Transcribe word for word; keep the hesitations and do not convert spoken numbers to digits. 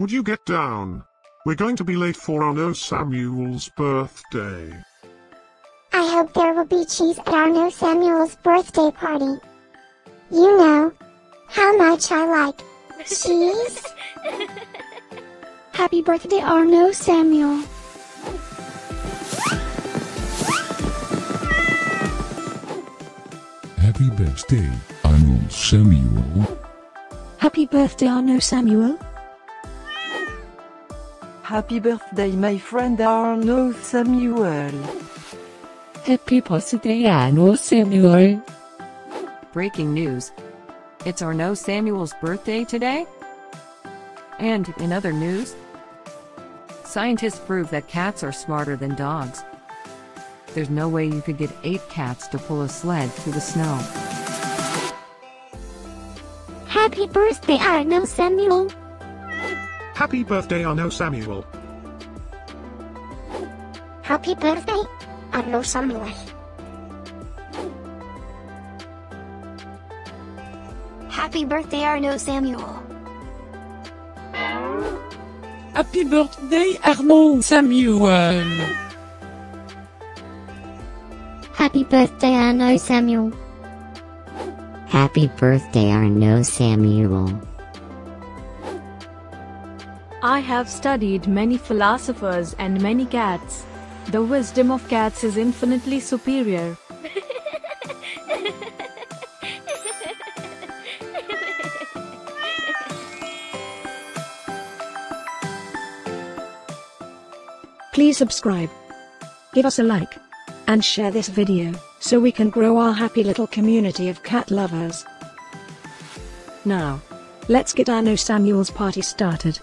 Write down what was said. Would you get down? We're going to be late for Arnaud Samuel's birthday. I hope there will be cheese at Arnaud Samuel's birthday party. You know how much I like cheese. Happy birthday, Arnaud Samuel. Happy birthday, Arnaud Samuel. Happy birthday, Arnaud Samuel. Happy birthday, my friend Arnaud Samuel. Happy birthday, Arnaud Samuel. Breaking news. It's Arnaud Samuel's birthday today. And in other news, scientists prove that cats are smarter than dogs. There's no way you could get eight cats to pull a sled through the snow. Happy birthday, Arnaud Samuel. Happy birthday, Arnaud Samuel. Happy birthday, Arnaud Samuel. Happy birthday, Arnaud Samuel. Happy birthday, Arnaud Samuel. Happy birthday, Arnaud Samuel. Happy birthday, Arnaud Samuel. I have studied many philosophers and many cats. The wisdom of cats is infinitely superior. Please subscribe, give us a like, and share this video, so we can grow our happy little community of cat lovers. Now, let's get Arnaud Samuel's party started.